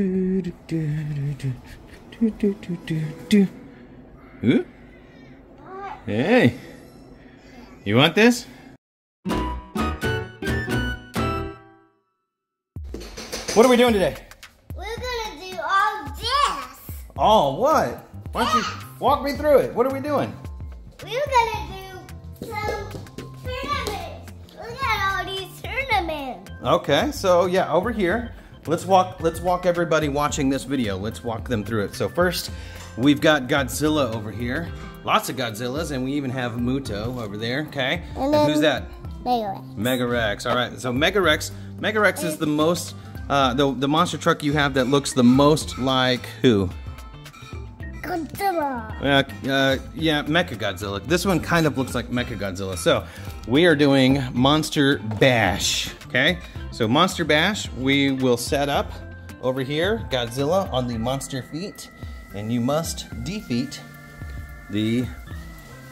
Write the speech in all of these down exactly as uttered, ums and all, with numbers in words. Do do do do do do do do do. Ooh. Hey, you want this? What are we doing today? We're gonna do all this. All what? Why don't you walk me through it? What are we doing? We're gonna do some tournaments. Look at all these tournaments. Okay, so yeah, over here. Let's walk. Let's walk everybody watching this video. Let's walk them through it. So first, we've got Godzilla over here. Lots of Godzillas, and we even have Muto over there. Okay, and, and who's that? Mega Wrex. Mega Wrex. All right. So Mega Wrex. Mega Wrex is the most. Uh, the, the monster truck you have that looks the most like who? Godzilla. Uh, uh, yeah, Mechagodzilla. This one kind of looks like Mechagodzilla. So we are doing Monster Bash, okay? So Monster Bash, we will set up over here, Godzilla on the monster feet, and you must defeat the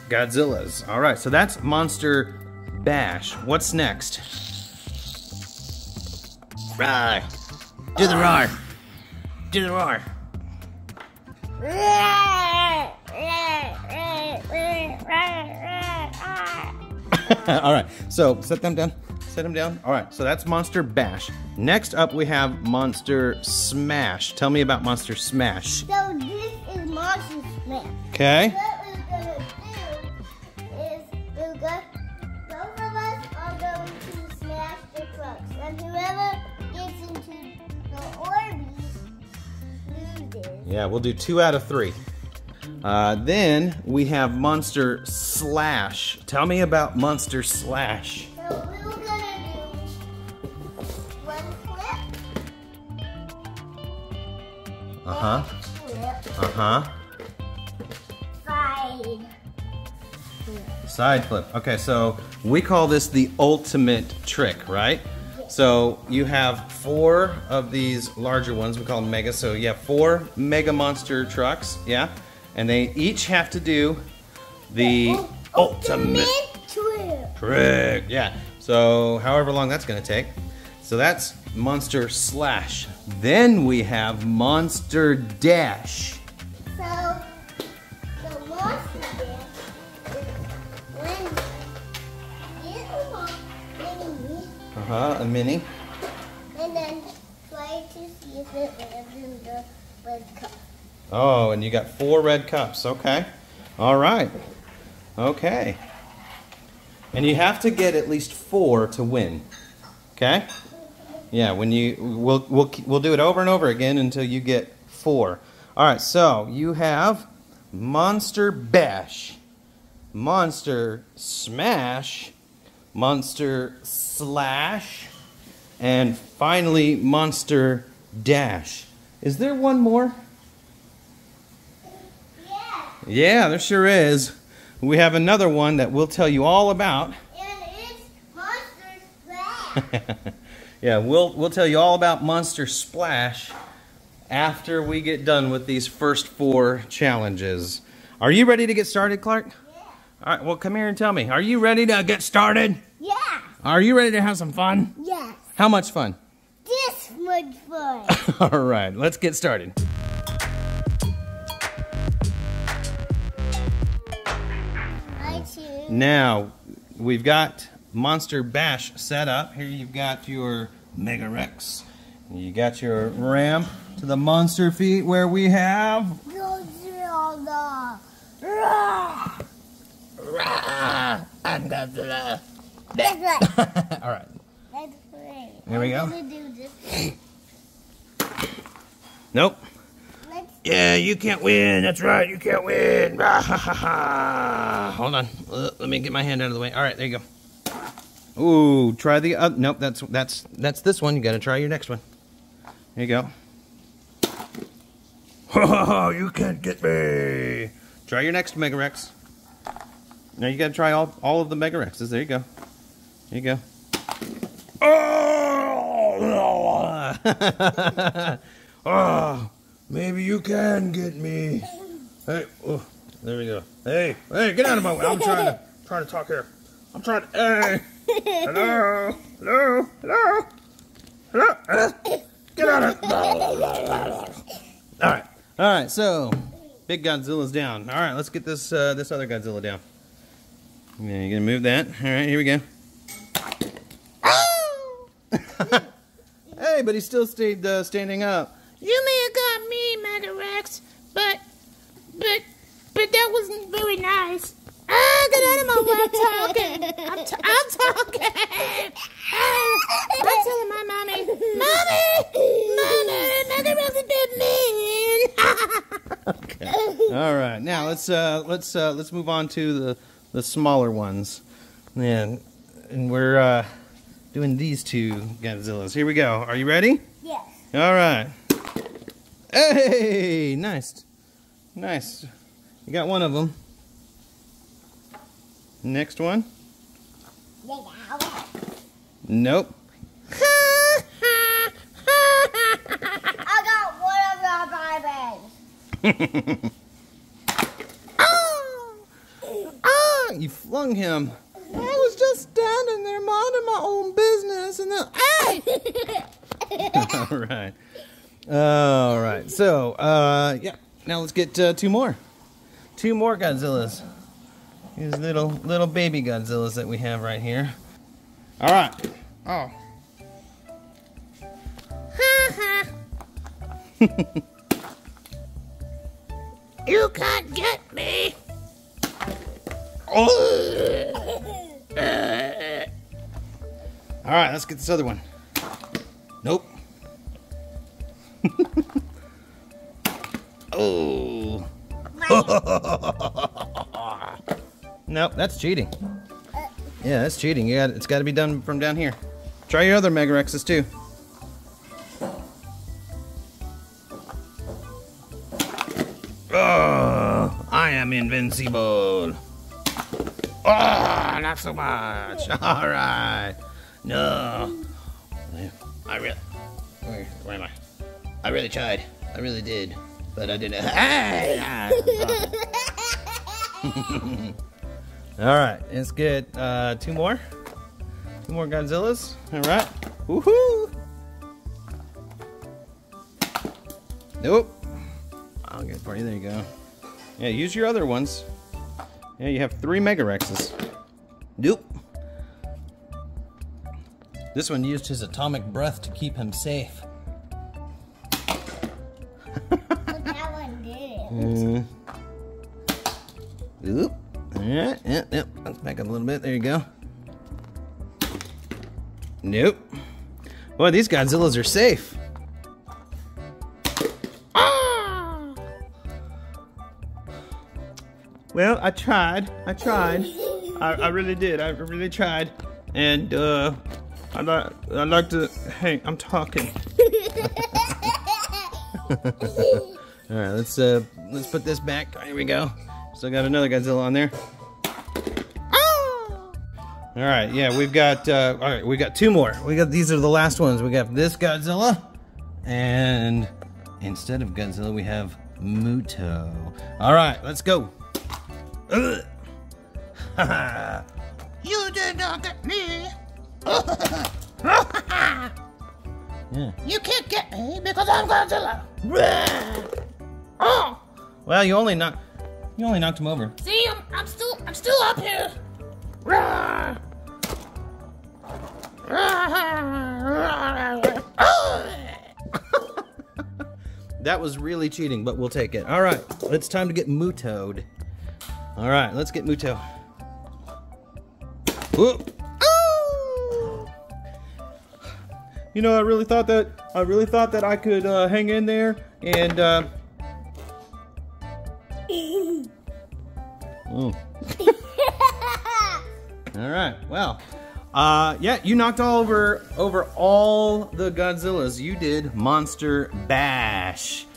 Godzillas. All right, so that's Monster Bash. What's next? Roar. Do the roar. Do the roar. All right, so set them down. Set them down. All right, so that's Monster Bash. Next up, we have Monster Smash. Tell me about Monster Smash. So this is Monster Smash. Okay. What we're gonna do is we're gonna, both of us are going to smash the trucks, and whoever. Yeah, we'll do two out of three. Uh, then we have Monster Slash. Tell me about Monster Slash. So we were gonna do one flip. Uh huh. Uh huh. Side flip. Side flip. Okay, so we call this the ultimate trick, right? So you have four of these larger ones, we call them mega. So you have four mega monster trucks, yeah? And they each have to do the, the ultimate, ultimate trick. trick. Yeah, so however long that's gonna take. So that's Monster Slash. Then we have Monster Dash. So the Monster Dash. Uh-huh, a mini. And then try to see if it lands in the red cup. Oh, and you got four red cups. Okay. All right. Okay. And you have to get at least four to win. Okay? Yeah, when you we'll we'll we'll do it over and over again until you get four. All right. So, you have Monster Bash, Monster Smash, Monster Slash, and finally Monster Dash. Is there one more? Yeah. Yeah, there sure is. We have another one that we'll tell you all about. And it's Monster Splash. Yeah, we'll we'll tell you all about Monster Splash after we get done with these first four challenges. Are you ready to get started, Clark? Yeah. All right, well, come here and tell me. Are you ready to get started? Yeah. Are you ready to have some fun? Yes. How much fun? This much fun. All right, let's get started. I choose. Now, we've got Monster Bash set up. Here you've got your Mega Wrex. You got your ramp to the monster feet where we have... Godzilla. Rah! Rah! I'm Godzilla. That's right. All right. That's right. Here we go. Nope. Let's yeah, you can't win. That's right. You can't win. Hold on. Let me get my hand out of the way. All right, there you go. Ooh, try the other. Uh, nope, that's that's that's this one. You got to try your next one. There you go. Oh, you can't get me. Try your next Mega Wrex. Now you got to try all all of the Mega Wrexes. There you go. There you go. Oh! Oh! Maybe you can get me. Hey, oh, there we go. Hey, hey, get out of my way. I'm trying to trying to talk here. I'm trying to. Hey, hello, hello, hello, hello. Uh, Get out of it. All right. All right. So, big Godzilla's down. All right. Let's get this uh, this other Godzilla down. Yeah, you're gonna move that. All right. Here we go. Hey, but he still stayed uh, standing up. You may have got me, Mega Wrex, but but but that wasn't very nice. Ah, get out of my way! I'm talking. I'm, t I'm talking. Ah, I'm telling my mommy, mommy, mommy, Mega Wrex is dead mean. Okay. All right. Now let's uh, let's uh, let's move on to the the smaller ones, and and we're uh, doing these two Godzillas. Here we go. Are you ready? Yes. All right. Hey, nice, nice. You got one of them. Next one. Nope. I got one of your babies. Oh! Oh! You flung him. I was just standing there minding my own business, and then hey! All right. All right. So, uh, yeah. Now let's get uh, two more. Two more Godzillas. These little little baby Godzillas that we have right here. All right. Oh. Ha ha. You can't get me. Oh. uh, uh. All right. Let's get this other one. Nope. Oh. Nope, that's cheating. Yeah, that's cheating. You got it's got to be done from down here. Try your other Mega Wrexes too. Oh, I am invincible. Oh, not so much. All right. No. I really. Where, where am I? I really tried. I really did, but I didn't. Ah! Alright, let's get uh, two more. Two more Godzillas. Alright. Woohoo! Nope. I'll get it for you. There you go. Yeah, use your other ones. Yeah, you have three Mega Wrexes. Nope. This one used his atomic breath to keep him safe. But that one did. Mm. Oop. Alright, yep, yep. Let's back up a little bit. There you go. Nope. Boy, these Godzillas are safe. Ah! Well, I tried. I tried. I, I really did. I really tried. And, uh, I like, I like to. Hey, I'm talking. Alright, let's, uh, let's put this back. Here we go. Still got another Godzilla on there. Oh! All right, yeah, we've got uh, all right, we got two more. We got these are the last ones. We got this Godzilla, and instead of Godzilla, we have Muto. All right, let's go. You did not get me. Yeah. You can't get me because I'm Godzilla. Oh! Well, you only knocked. You only knocked him over. See, I'm, I'm still, I'm still up here. Rawr. Rawr, rawr, rawr, rawr. That was really cheating, but we'll take it. All right, it's time to get Muto'd. All right, let's get Muto. Whoop. Oh. You know, I really thought that, I really thought that I could uh, hang in there and. Uh, Oh. All right. Well, uh, yeah, you knocked all over over all the Godzillas. You did Monster Bash.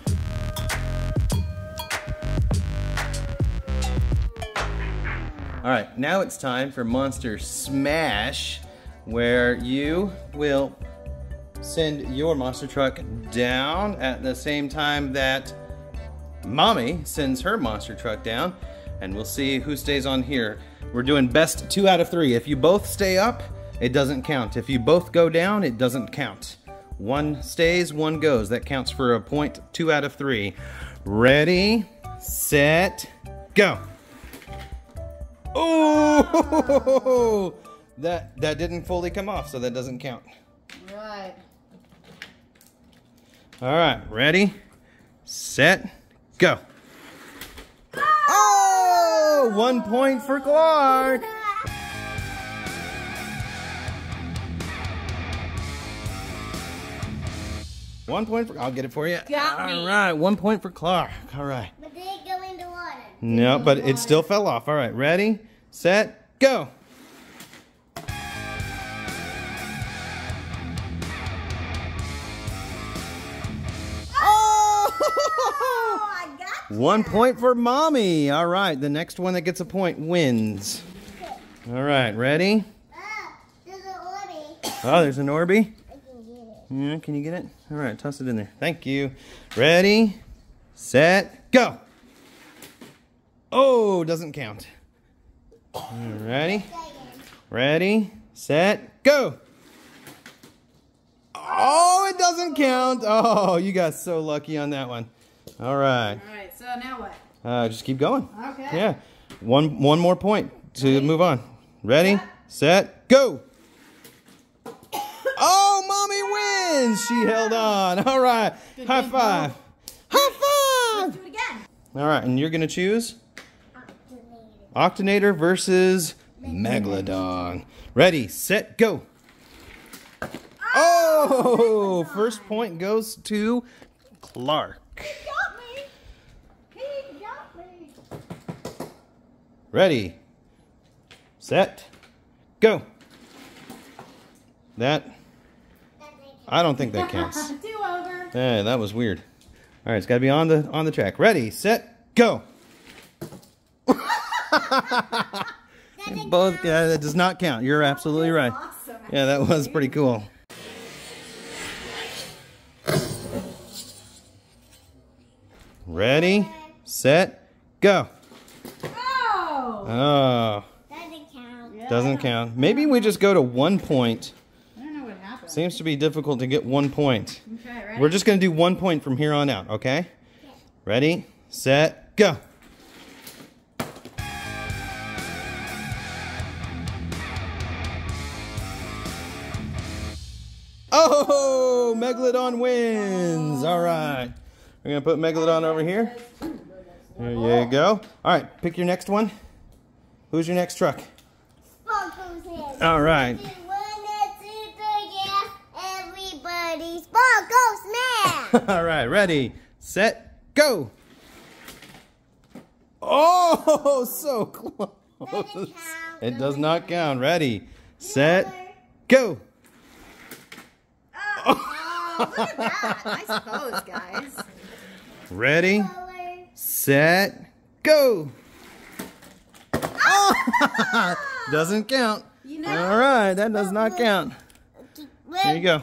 All right. Now it's time for Monster Smash, where you will send your monster truck down at the same time that Mommy sends her monster truck down, and we'll see who stays on here. We're doing best two out of three. If you both stay up, it doesn't count. If you both go down, it doesn't count. One stays, one goes. That counts for a point, two out of three. Ready, set, go. Oh, that, that didn't fully come off, so that doesn't count. Right. All right, ready, set, go. Oh, one point for Clark. One point for, I'll get it for you. Got me. All right, one point for Clark. All right. But did it go into water? No, but it still fell off. All right, ready, set, go. Oh! Oh, I got you. One point for Mommy. All right, the next one that gets a point wins. All right, ready? Oh, there's an Orbeez. Oh, there's an Orbeez. Yeah, can you get it? All right, toss it in there. Thank you. Ready, set, go. Oh, doesn't count. All righty. Ready, set, go. Oh, it doesn't count. Oh, you got so lucky on that one. All right. All right, so now what? Uh, just keep going. Okay. Yeah. One, one more point to Ready. move on. Ready, yeah. set, go. Oh, Mommy wins! She held on. All right. Good High five. Move. High five! Let's do it again. All right, and you're going to choose? Octinator. Octinator versus Megalodon. Megalodon. Ready, set, go. Oh! Oh, first point goes to Clark. He got me. He got me. Ready, set, go. That... I don't think that counts. Two over. Hey, that was weird. All right, it's got to be on the on the track. Ready, set, go. Both. Yeah, that does not count. You're absolutely right. Awesome. Yeah, that was pretty cool. Ready, set, go. Oh. Oh. Doesn't count. Yeah. Doesn't count. Maybe we just go to one point. Seems to be difficult to get one point. Okay, ready? We're just going to do one point from here on out, okay? Yeah. Ready, set, go. Oh, Megalodon wins. All right. We're going to put Megalodon over here. There you go. All right, pick your next one. Who's your next truck? Sparkles Man. All right. All right, ready, set, go. Oh, so close. It does not count. Ready, set, go. Oh, look at that. Nice pose, guys. Ready, set, go. Oh, doesn't count. All right, that does not count. There you go.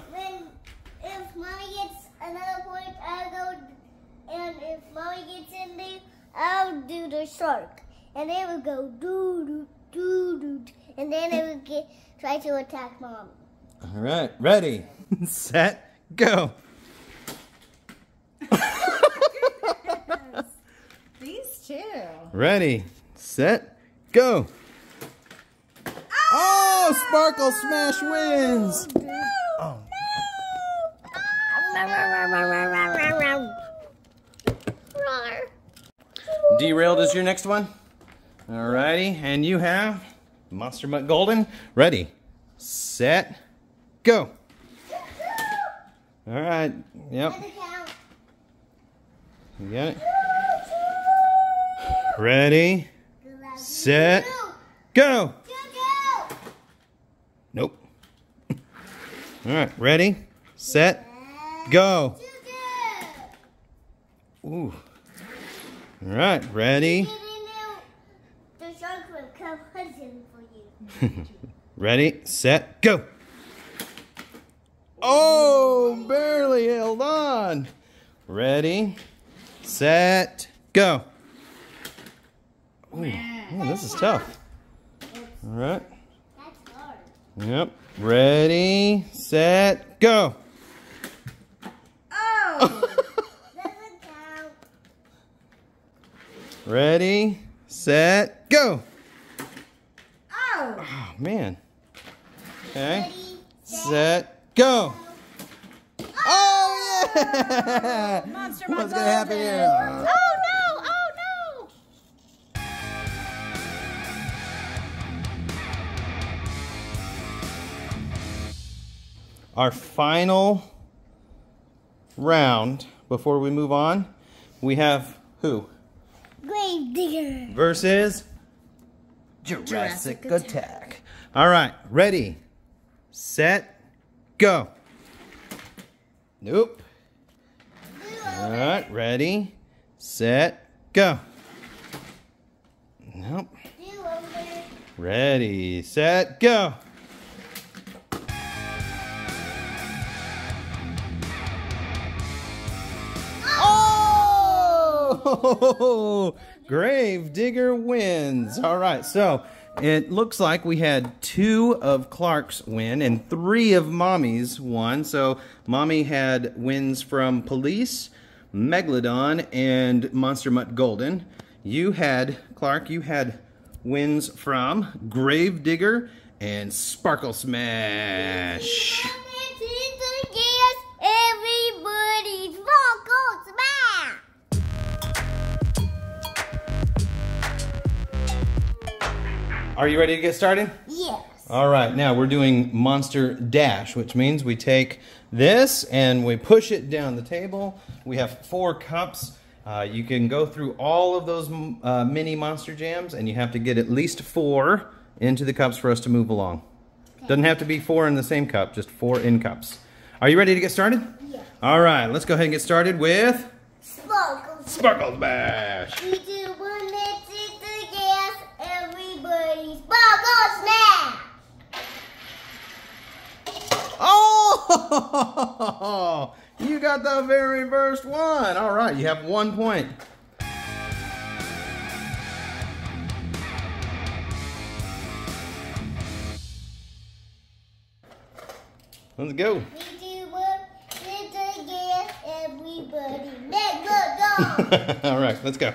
I'll do the shark, and it will go doo doo doo doo, and then it will get try to attack Mom. All right, ready, set, go. Oh my goodness. These two. Ready, set, go. Oh, oh Sparkle Smash wins. No, no, oh. no. Oh. Derailed is your next one. Alrighty, and you have Monster Mutt Golden. Ready, set, go. Alright, yep. You got it? Ready, set, go. Nope. Alright, ready, set, go. Ooh. All right, ready? The shark will come hunting for you. Ready, set, go. Oh, barely held on. Ready, set, go. Ooh, ooh, this is tough. All right. That's hard. Yep. Ready, set, go. Doesn't count. Ready, set, go. Oh. Oh man. Okay. Ready, set, set, go. Oh, oh yeah. Monster Mutt What's Golden. Gonna happen here? Oh no! Oh no! Our final round before we move on, we have who? Grave Digger versus Jurassic, Jurassic Attack. Attack. All right, ready, set, go. Nope. All right, ready, set, go. Nope. Ready, set, go. Oh, Grave Digger wins. All right, so it looks like we had two of Clark's win and three of Mommy's won. So Mommy had wins from Police, Megalodon, and Monster Mutt Golden. You had, Clark, you had wins from Grave Digger and Sparkle Smash. Are you ready to get started? Yes. All right, now we're doing Monster Dash, which means we take this and we push it down the table. We have four cups. Uh, you can go through all of those uh, mini Monster Jams, and you have to get at least four into the cups for us to move along. Okay. Doesn't have to be four in the same cup, just four in cups. Are you ready to get started? Yes. All right, let's go ahead and get started with... Sparkles. Sparkles Bash. We do one minute. Oh, you got the very first one. All right, you have one point. Let's go. We do one little dance, everybody. Megalodon. All right, let's go.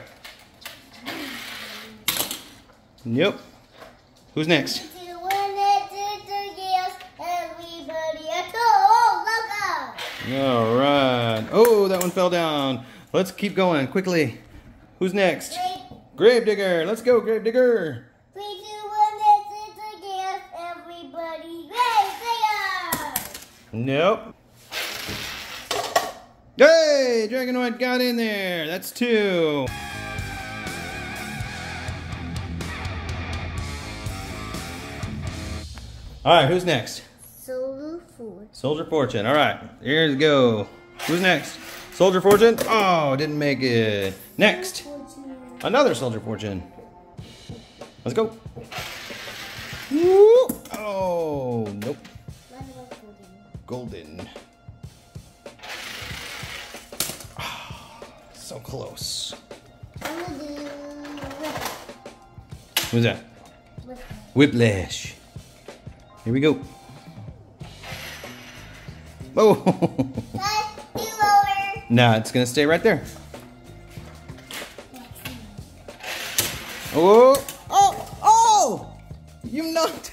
Yep. Who's next? We do one little dance, everybody. El Toro Loco. All right. Oh, that one fell down. Let's keep going quickly. Who's next? Grave Digger. Let's go, Grave Digger. We do one little dance, everybody. Grave Digger. Nope. Hey, Dragonoid got in there. That's two. All right, who's next? Soldier Fortune. Soldier Fortune. All right, here we go. Who's next? Soldier Fortune. Oh, didn't make it. Next, another Soldier Fortune. Let's go. Woo. Oh, nope. Golden. Oh, so close. Who's that? Whiplash. Here we go. Whoa. Let's nah, it's gonna stay right there. Oh, oh, oh! You knocked.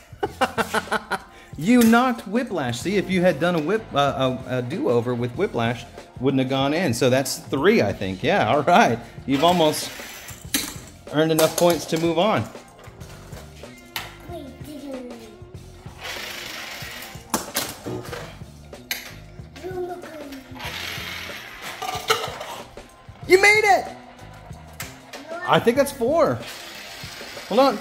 You knocked Whiplash. See, if you had done a whip, uh, a, a do-over with Whiplash, wouldn't have gone in. So that's three, I think. Yeah. All right. You've almost earned enough points to move on. You made it! I think that's four. Hold on.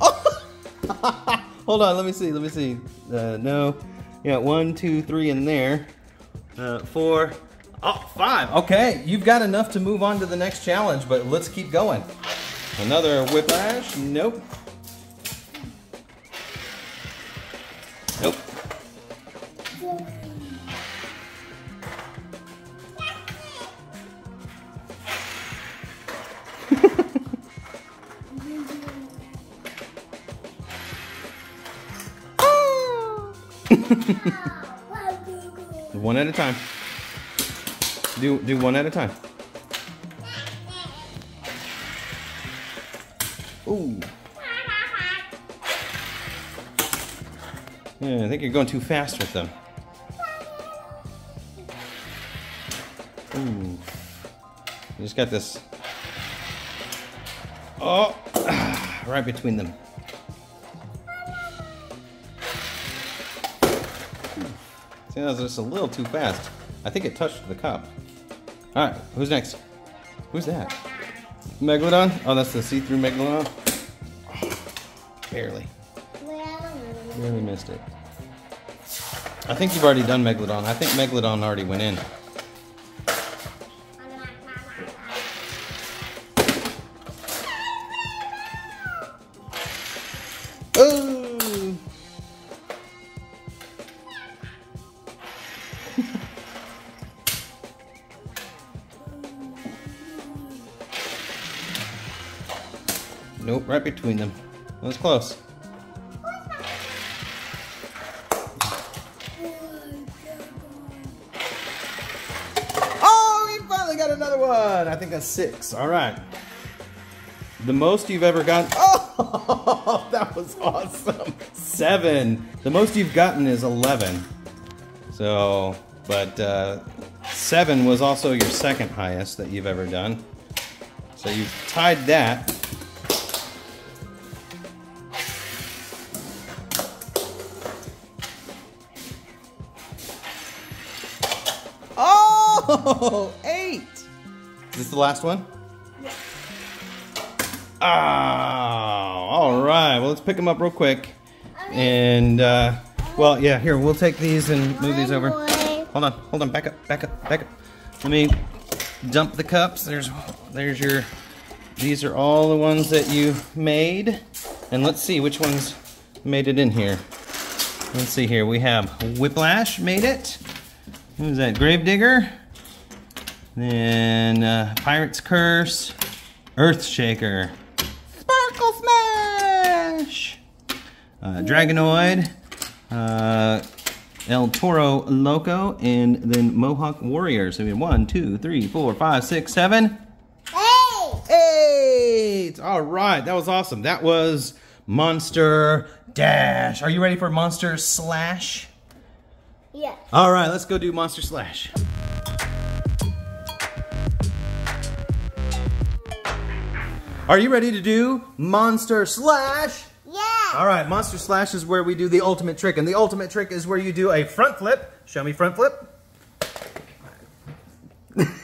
Oh. Hold on, let me see, let me see. Uh, no, you got one, two, three in there. Uh, four, oh, five. Okay, you've got enough to move on to the next challenge, but let's keep going. Another Whiplash, nope. Nope. One at a time. Do do one at a time. Ooh. Yeah, I think you're going too fast with them. Ooh. I just got this. Oh, right between them. See, that was just a little too fast. I think it touched the cup. Alright, who's next? Who's that? Megalodon? Oh, that's the see-through Megalodon. Oh, barely. Barely missed it. I think you've already done Megalodon. I think Megalodon already went in. Nope, right between them. That was close. Oh, we finally got another one. I think that's six. All right. The most you've ever gotten. Oh, that was awesome. Seven. The most you've gotten is eleven. So, but uh, seven was also your second highest that you've ever done. So you've tied that. Oh, eight! Is this the last one? Yeah. Ah, all right. Well, let's pick them up real quick. And, uh, well, yeah, here, we'll take these and move these over. Hold on, hold on, back up, back up, back up. Let me dump the cups. There's, there's your, these are all the ones that you made. And let's see which ones made it in here. Let's see here. We have Whiplash made it. Who's that? Grave Digger. Then uh, Pirate's Curse, Earthshaker, Sparkle Smash, uh, Dragonoid, uh, El Toro Loco, and then Mohawk Warriors. I mean, one, two, three, four, five, six, seven, eight. Eight. All right, that was awesome. That was Monster Dash. Are you ready for Monster Slash? Yeah. All right, let's go do Monster Slash. Are you ready to do Monster Slash? Yeah. All right, Monster Slash is where we do the ultimate trick, and the ultimate trick is where you do a front flip. Show me front flip.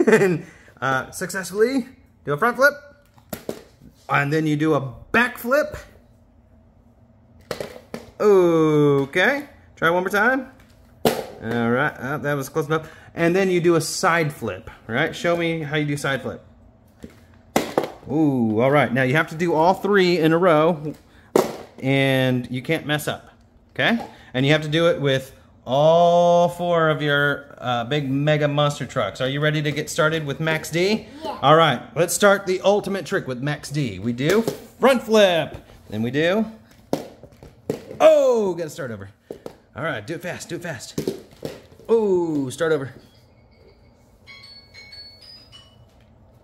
And uh, successfully do a front flip. And then you do a back flip. Okay, try one more time. All right, oh, that was close enough. And then you do a side flip, right? Show me how you do side flip. Ooh, all right. Now you have to do all three in a row, and you can't mess up, okay? And you have to do it with all four of your uh, big mega monster trucks. Are you ready to get started with Max D? Yeah. All right, let's start the ultimate trick with Max D. We do front flip, then we do, oh, gotta start over. All right, do it fast, do it fast. Oh, start over.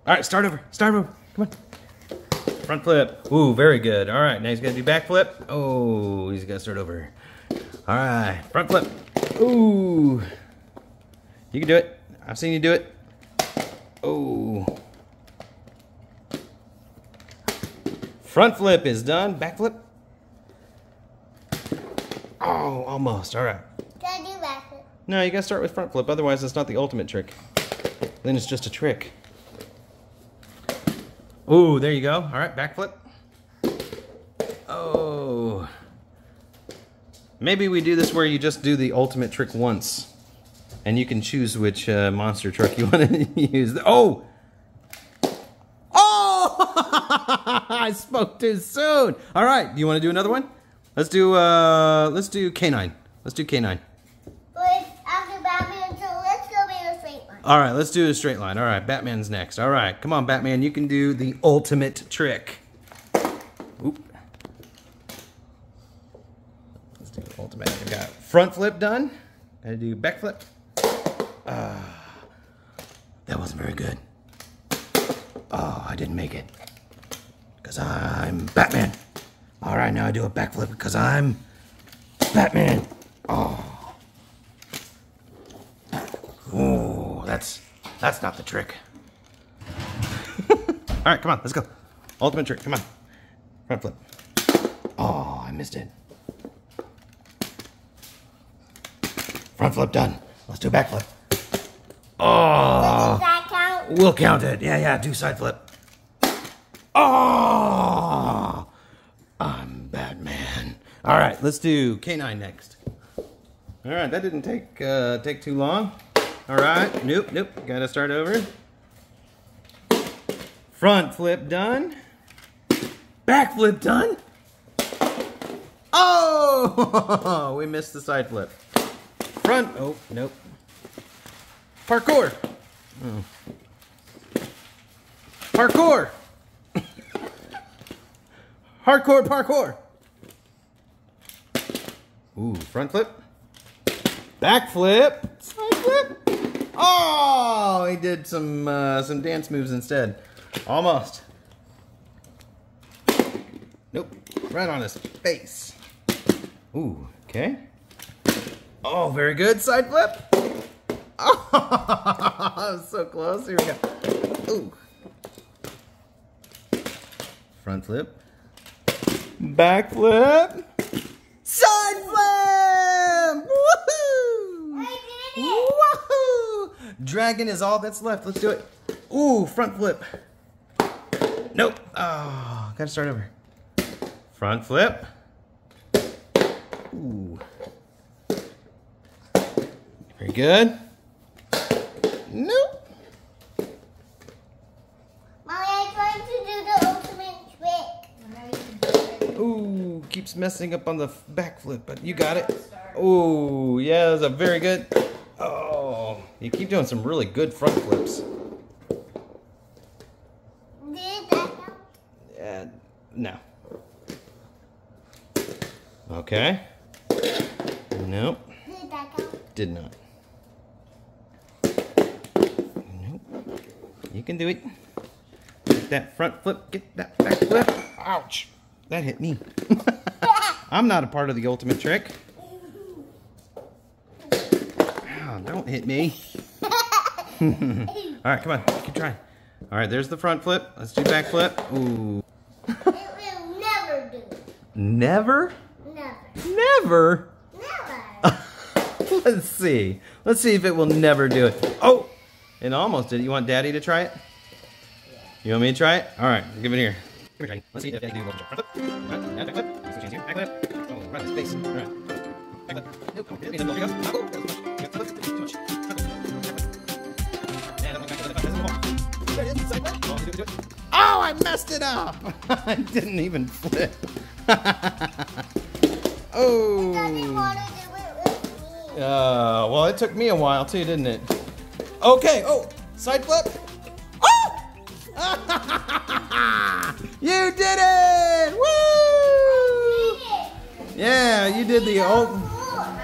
All right, start over, start over. Come on. Front flip. Ooh, very good. All right, now he's got to do back flip. Oh, he's got to start over. All right, front flip. Ooh. You can do it. I've seen you do it. Oh. Front flip is done. Back flip. Oh, almost. All right. Can I do back flip? No, you got to start with front flip. Otherwise, it's not the ultimate trick. Then it's just a trick. Ooh, there you go. All right, backflip. Oh. Maybe we do this where you just do the ultimate trick once. And you can choose which uh, monster truck you want to use. Oh! Oh! I spoke too soon. All right, do you want to do another one? Let's do, uh, let's do K nine. Let's do K nine. But after Batman, so let's go be a straight line. All right, let's do a straight line. All right, Batman's next. All right, come on, Batman. You can do the ultimate trick. Oop. Let's do the ultimate. We got front flip done. Gotta do back flip. Uh, That wasn't very good. Oh, I didn't make it. Because I'm Batman. All right, now I do a backflip because I'm Batman. Oh. Oh, that's, that's not the trick. All right, come on, let's go. Ultimate trick, come on. Front flip. Oh, I missed it. Front flip done. Let's do a backflip. Oh. Does that count? We'll count it. Yeah, yeah, do side flip. Oh. I'm Batman. All right, let's do K nine next. All right, that didn't take uh, take too long. All right, nope, nope, gotta start over. Front flip done. Back flip done. Oh, we missed the side flip. Front, oh, nope. Parkour. Mm. Parkour. Hardcore parkour. Ooh, front flip. Back flip. Side flip. Oh, he did some uh, some dance moves instead. Almost. Nope. Right on his face. Ooh, okay. Oh, very good. Side flip. Oh, that was so close. Here we go. Ooh. Front flip. Back flip. Side flip! Woohoo! I did it! Woohoo! Dragon is all that's left. Let's do it. Ooh, front flip. Nope. Oh, gotta start over. Front flip. Ooh. Very good. Nope. Mommy, I'm trying to do the ultimate trick. Ooh, keeps messing up on the back flip, but you got it. Ooh, yeah, that was a very good. Oh, you keep doing some really good front flips. Did that help? Uh, no. Okay. Nope. Did that count? Did not. Nope. You can do it. Get that front flip. Get that back flip. Ouch. That hit me. I'm not a part of the ultimate trick. Oh, don't hit me. All right, come on. Keep trying. All right, there's the front flip. Let's do back flip. Ooh. It will never do it. Never? Never? Never. Let's see. Let's see if it will never do it. Oh! It almost did. You want Daddy to try it? Yeah. You want me to try it? All right. Give it here. Give it here. Let's see if Daddy can do it. Oh, I messed it up! I didn't even flip. Oh. Uh, well, it took me a while too, didn't it? Okay. Oh, side flip. Oh! You did it! Woo! Yeah, you did the ult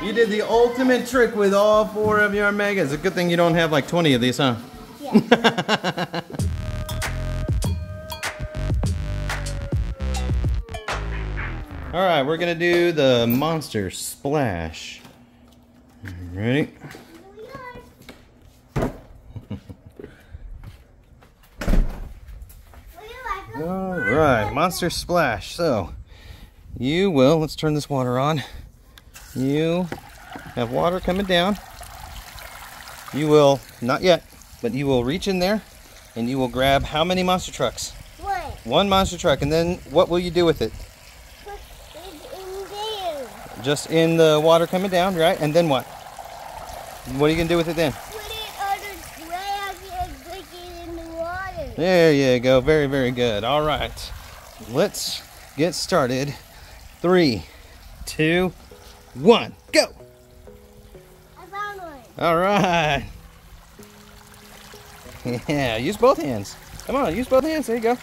you did the ultimate trick with all four of your megas. It's a good thing you don't have like twenty of these, huh? Yeah. All right, we're gonna do the Monster Splash. Ready? Right. All right, Monster Splash. So, you will, let's turn this water on. You have water coming down. You will, not yet, but you will reach in there and you will grab how many monster trucks? One. One monster truck, and then what will you do with it? Just in the water coming down, right? And then what? What are you gonna do with it then? Put it on a drag and put it in the water. There you go. Very, very good. All right. Let's get started. Three, two, one, go. I found one. All right. Yeah, use both hands. Come on, use both hands. There you go.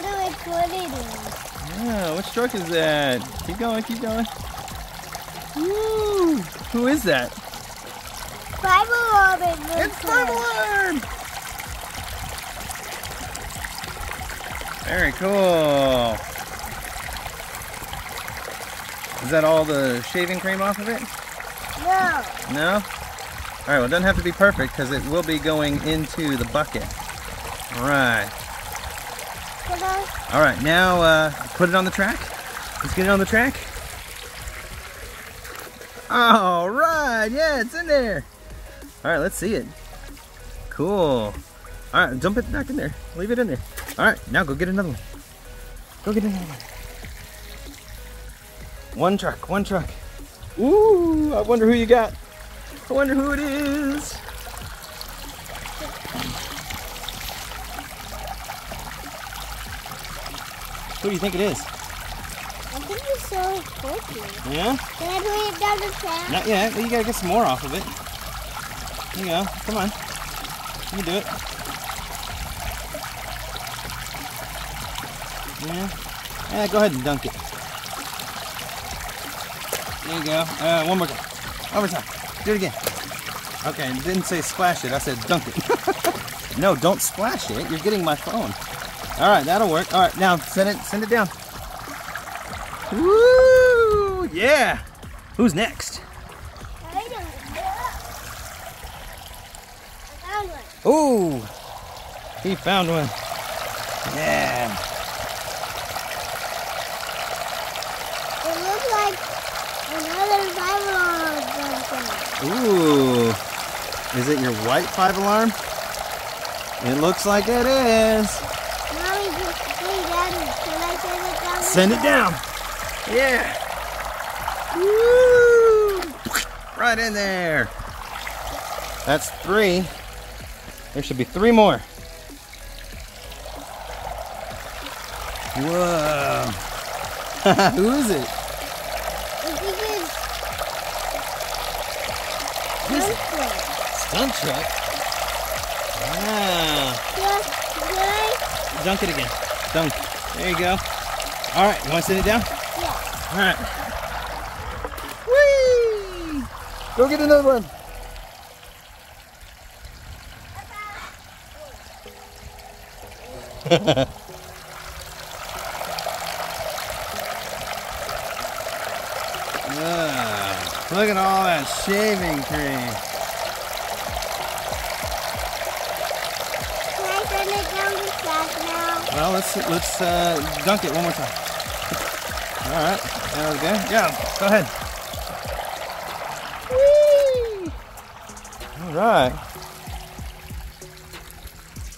What do I put it in? Yeah, which truck is that? Keep going, keep going. Woo! Who is that? love it, Monster. It's Five Alarm! Very cool. Is that all the shaving cream off of it? No. No? All right, well, it doesn't have to be perfect because it will be going into the bucket. All right. All right, now uh, put it on the track. Let's get it on the track. All right, yeah, it's in there. All right, let's see it. Cool. All right, dump it back in there. Leave it in there. All right, now go get another one. Go get another one. One truck, one truck. Ooh, I wonder who you got. I wonder who it is. Who do you think it is? I think it's so quirky. Yeah? Can I bring it down the track? Not yet, but you gotta get some more off of it. There you go, come on. You can do it. Yeah, yeah, go ahead and dunk it. There you go. Uh, one more time. One more time. Do it again. Okay, I didn't say splash it, I said dunk it. No, don't splash it. You're getting my phone. All right, that'll work. All right, now send it, send it down. Woo! Yeah. Who's next? I don't know. I found one. Ooh, he found one. Yeah. It looks like another Five Alarm or something. Ooh, is it your white Five Alarm? It looks like it is. Send it down. Yeah. Woo! Right in there. That's three. There should be three more. Whoa. Who is it? This is stunt truck. Wow. Dunk it again. Dunk. There you go. All right, you want to sit it down? Yeah. All right. Whee! Go get another one. Yeah. Look at all that shaving cream. Can I send it down the track now? Well, let's let's uh, dunk it one more time. All right, there we go. Yeah, go ahead. Whee! All right.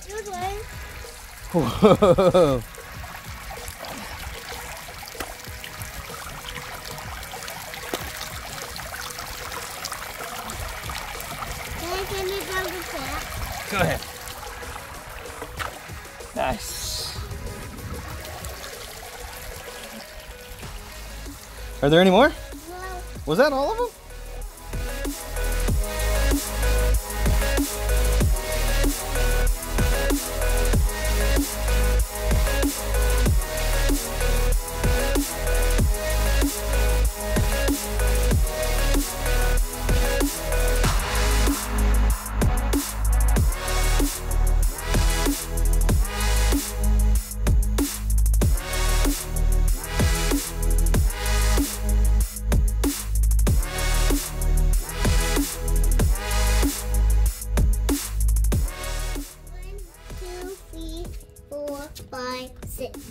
Good one. Whoa. Can I send it down the track? Go ahead. Nice. Are there any more? No. Was that all of them?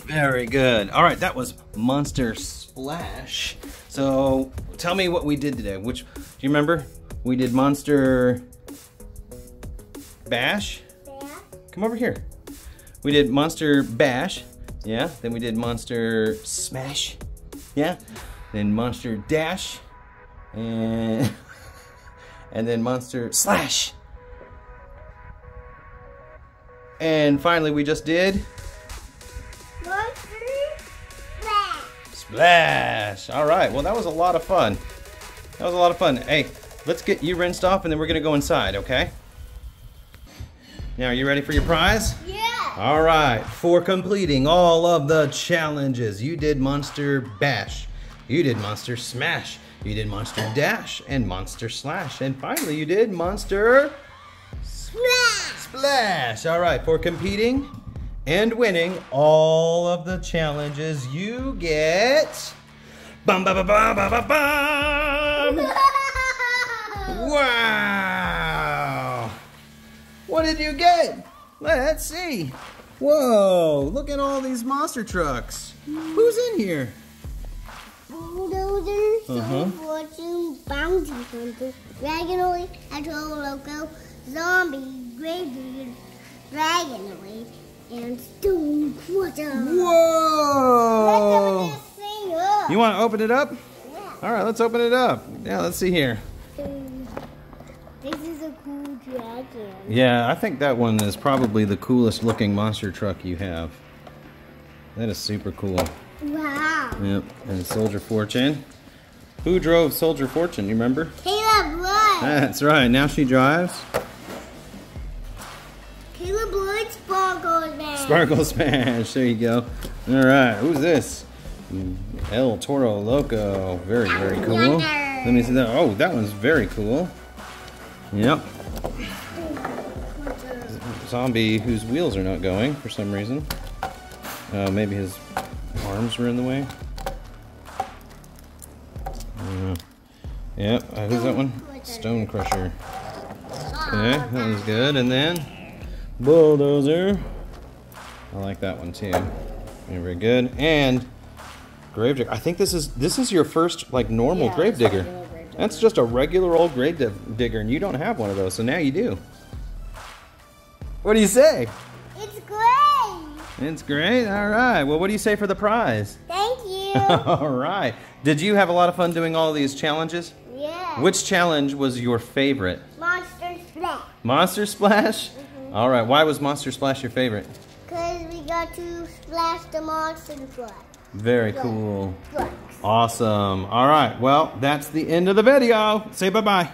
Very good. All right, that was Monster Splash. So tell me what we did today. Which, do you remember? We did Monster Bash. Bash. Come over here. We did Monster Bash. Yeah. Then we did Monster Smash. Yeah. Then Monster Dash. And, and then Monster Slash. And finally, we just did Splash. All right, well, that was a lot of fun. That was a lot of fun. Hey, let's get you rinsed off and then we're gonna go inside, okay? Now, are you ready for your prize? Yeah. All right, for completing all of the challenges, you did Monster Bash, you did Monster Smash, you did Monster Dash and Monster Slash, and finally you did Monster Splash! Splash! All right, for competing and winning all of the challenges, you get... Bum, bum, bum, bum, bum, bum. Wow. Wow! What did you get? Let's see. Whoa, look at all these monster trucks. Mm. Who's in here? Bulldozer, Soldier Fortune, Bounty Hunter, Dragonoid, El Toro Loco, Zombie, Grave Digger, Dragonoid, and Stone Crusher. Whoa! Let's open this thing up. You want to open it up? Yeah. All right, let's open it up. Yeah, let's see here. This is a cool dragon. Yeah, I think that one is probably the coolest looking monster truck you have. That is super cool. Wow. Yep, and Soldier Fortune. Who drove Soldier Fortune, you remember? Caleb Blood. That's right, now she drives. Caleb Blood, Sparkles Man. Sparkles Smash, there you go. All right, who's this? El Toro Loco, very, very cool. Younger. Let me see that, oh, that one's very cool. Yep. Zombie, whose wheels are not going for some reason. Uh, maybe his arms were in the way. Uh, yep. Uh, who's that one? Stone Crusher. Okay, that one's good. And then Bulldozer. I like that one too. Very good. And Grave Digger. I think this is this is your first like normal yeah, Grave Digger. That's just a regular old grave digger, and you don't have one of those, so now you do. What do you say? It's great. It's great? All right. Well, what do you say for the prize? Thank you. All right. Did you have a lot of fun doing all these challenges? Yeah. Which challenge was your favorite? Monster Splash. Monster Splash? Mm-hmm. All right. Why was Monster Splash your favorite? Because we got to splash the monster splash. Very Splash. Cool. Splash. Awesome. All right. Well, that's the end of the video. Say bye-bye.